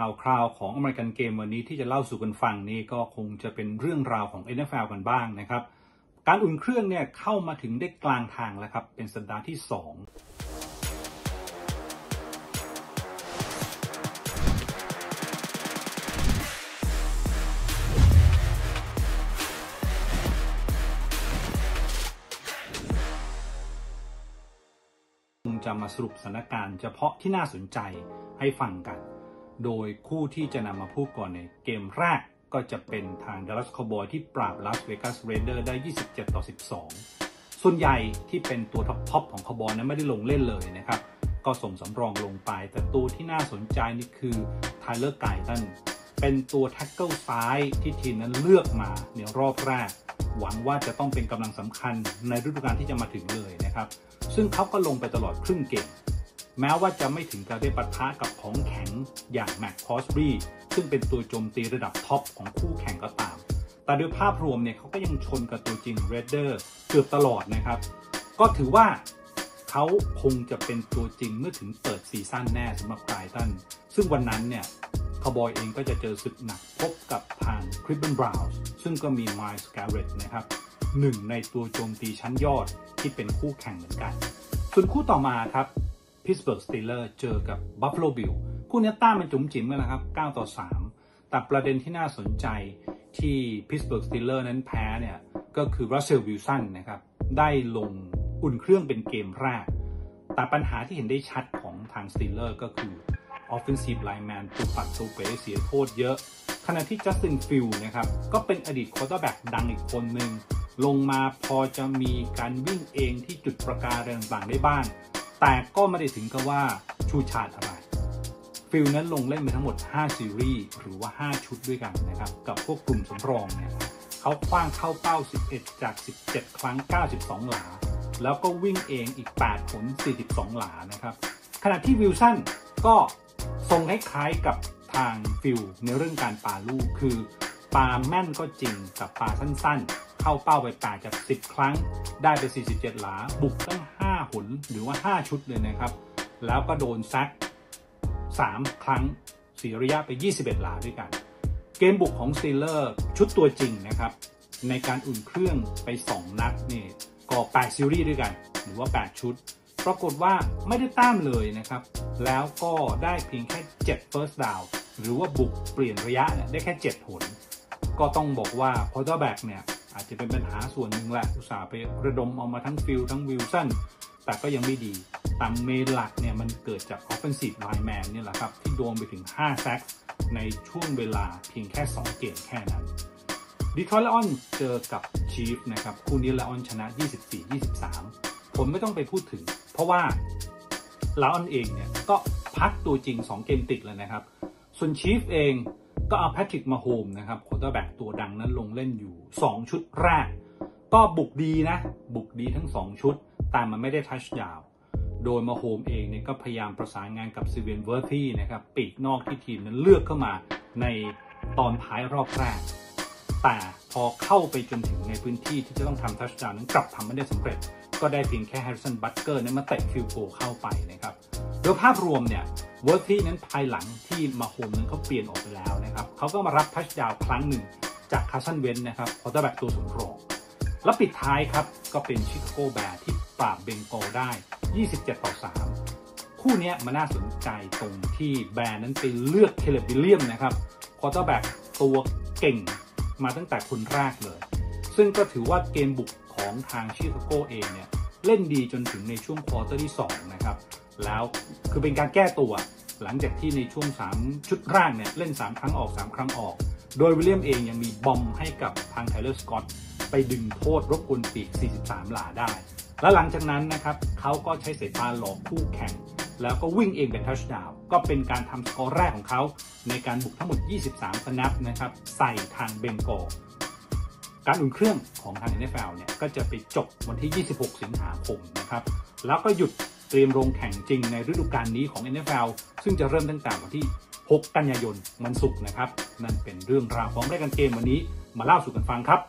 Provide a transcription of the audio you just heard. ข่าวคราวของอเมริกันเกมวันนี้ที่จะเล่าสู่กันฟังนี้ก็คงจะเป็นเรื่องราวของ NFL กันบ้างนะครับการอุ่นเครื่องเนี่ยเข้ามาถึงได้กลางทางแล้วครับเป็นสัปดาห์ที่2จะมาสรุปสถานการณ์เฉพาะที่น่าสนใจให้ฟังกันโดยคู่ที่จะนำมาพูดก่อนในเกมแรกก็จะเป็นทาง Dallas Cowboys ที่ปราบ Las Vegas Raiders ได้ 27-12 ส่วนใหญ่ที่เป็นตัวท็อปของ Cowboys นั้นไม่ได้ลงเล่นเลยนะครับก็ส่งสำรองลงไปแต่ตัวที่น่าสนใจนี่คือ Tyler Guyton เป็นตัวแท็กเกิลซ้ายที่ทีมนั้นเลือกมาในรอบแรกหวังว่าจะต้องเป็นกำลังสำคัญในฤดูกาลที่จะมาถึงเลยนะครับซึ่งเขาก็ลงไปตลอดครึ่งเกมแม้ว่าจะไม่ถึงกับได้ปะทะกับของแข็งอย่างแม็กคอสบี้ซึ่งเป็นตัวโจมตีระดับท็อปของคู่แข่งก็ตามแต่โดยภาพรวมเนี่ยเขาก็ยังชนกับตัวจริงเรดเดอร์เกือบตลอดนะครับก็ถือว่าเขาคงจะเป็นตัวจริงเมื่อถึงเปิดซีซั่นแน่สำหรับไกลตันซึ่งวันนั้นเนี่ยคาวบอยเองก็จะเจอศึกหนักพบกับทางคลิฟแลนด์บราวน์ซึ่งก็มีไมล์สแกเร็ตนะครับหนึ่งในตัวโจมตีชั้นยอดที่เป็นคู่แข่งเหมือนกันส่วนคู่ต่อมาครับพิตต์สเบิร์กสตีลเลอร์เจอกับบัฟฟาโลบิลล์คู่นี้ต้ามันจุ๋มจิ๋มกันแล้วครับ9-3แต่ประเด็นที่น่าสนใจที่พิตต์สเบิร์กสตีลเลอร์นั้นแพ้เนี่ยก็คือรัสเซลวิลสันนะครับได้ลงอุ่นเครื่องเป็นเกมแรกแต่ปัญหาที่เห็นได้ชัดของทางสตีลเลอร์ก็คือOffensive Lineman ตัวปัดตัวเป๋เสียโทษเยอะขณะที่จัสตินฟิลด์นะครับก็เป็นอดีตควอเตอร์แบ็กดังอีกคนหนึ่งลงมาพอจะมีการวิ่งเองที่จุดประกายเรื่องต่างได้บ้างแต่ก็ไม่ได้ถึงกับว่าชูชาติอะไรฟิลด์นั้นลงเล่นไปทั้งหมด5ซีรีส์หรือว่า5ชุดด้วยกันนะครับกับพวกกลุ่มสำรองเนี่ยเขาคว้างเข้าเป้า11จาก17ครั้ง92หลาแล้วก็วิ่งเองอีก8ผล42หลานะครับขณะที่วิลสันก็ทรงคล้ายๆกับทางฟิลในเรื่องการปาลูกคือปาแม่นก็จริงแต่ปาสั้นๆเข้าเป้าไป8จาก10ครั้งได้ไป47หลาบุกตั้ง5หนหรือว่า5ชุดเลยนะครับแล้วก็โดนแซก3ครั้งเสียระยะไป21หลาด้วยกันเกมบุกของสตีลเลอร์ชุดตัวจริงนะครับในการอุ่นเครื่องไป2นัดนี่ก็8ซีรีส์ด้วยกันหรือว่า8ชุดปรากฏว่าไม่ได้แต้มเลยนะครับแล้วก็ได้เพียงแค่7 first down หรือว่าบุกเปลี่ยนระยะเนี่ยได้แค่7หนก็ต้องบอกว่าพอเตอร์แบ็กเนี่ยอาจจะเป็นปัญหาส่วนหนึ่งแหละอุตส่าห์ไประดมเอามาทั้งฟิลทั้งวิลสันแต่ก็ยังไม่ดีตามเมนหลักเนี่ยมันเกิดจาก offensive lineman เนี่ยแหละครับที่โดนไปถึง5 sack ในช่วงเวลาเพียงแค่2เกมแค่นั้นดีทรอยต์ไลออนส์เจอกับชีฟนะครับคู่นี้ไลออนชนะ 24-23 ผมไม่ต้องไปพูดถึงเพราะว่าไลออนเองเนี่ยก็พักตัวจริง2เกมติดแล้วนะครับส่วนชีฟเองก็เอาแพทริกมาโฮมนะครับควอเตอร์แบ็กตัวดังนั้นลงเล่นอยู่2ชุดแรกก็บุกดีทั้ง2ชุดแต่มันไม่ได้ทัชดาวโดยมาโฮมเองเนี่ยก็พยายามประสานงานกับซีเวียนเวอร์ตี้นะครับปีกนอกที่ทีมนั้นเลือกเข้ามาในตอนท้ายรอบแรกแต่พอเข้าไปจนถึงในพื้นที่ที่จะต้องทำทัชดาวนั้นกลับทำไม่ได้สำเร็จก็ได้เพียงแค่แฮร์ริสันบัตเกอร์นั้นมาเตะฟิลด์โกลเข้าไปนะครับโดยภาพรวมเนี่ยเวิร์ธที่นั้นภายหลังที่มาโฮมนั้นเขาเปลี่ยนออกไปแล้วนะครับเขาก็มารับทัชดาวน์ครั้งหนึ่งจากคาร์สันเวนนะครับพอตะแบกตัวสมรองและปิดท้ายครับก็เป็นชิคาโกแบร์ที่ปราบเบงกอลได้ 27-3 คู่นี้มันน่าสนใจตรงที่แบร์นั้นไปเลือกเคเลบวิลเลียมนะครับพอตะแบกตัวเก่งมาตั้งแต่คนแรกเลยซึ่งก็ถือว่าเกมบุกของทางชิคาโกเองเนี่ยเล่นดีจนถึงในช่วงควอเตอร์ที่2นะครับแล้วคือเป็นการแก้ตัวหลังจากที่ในช่วง3ชุดแรกเนี่ยเล่น3ครั้งออก3ครั้งออกโดยวิลเลียมเองยังมีบอมให้กับทางไทเลอร์สกอตไปดึงโทษรบกวนปีก43หลาได้และหลังจากนั้นนะครับเขาก็ใช้สายตาหลอกคู่แข่งแล้วก็วิ่งเองเป็นทัชดาวน์ก็เป็นการทำสกอร์แรกของเขาในการบุกทั้งหมด23สนับนะครับใส่ทางเบงกอลการอุ่นเครื่องของทาง NFL เนี่ยก็จะไปจบวันที่26สิงหาคมนะครับแล้วก็หยุดเตรียมลงแข่งจริงในฤดูกาลนี้ของ NFL ซึ่งจะเริ่มตั้งแต่วันที่6กันยายนวันศุกร์นะครับนั่นเป็นเรื่องราวของรายการเกมวันนี้มาเล่าสู่กันฟังครับ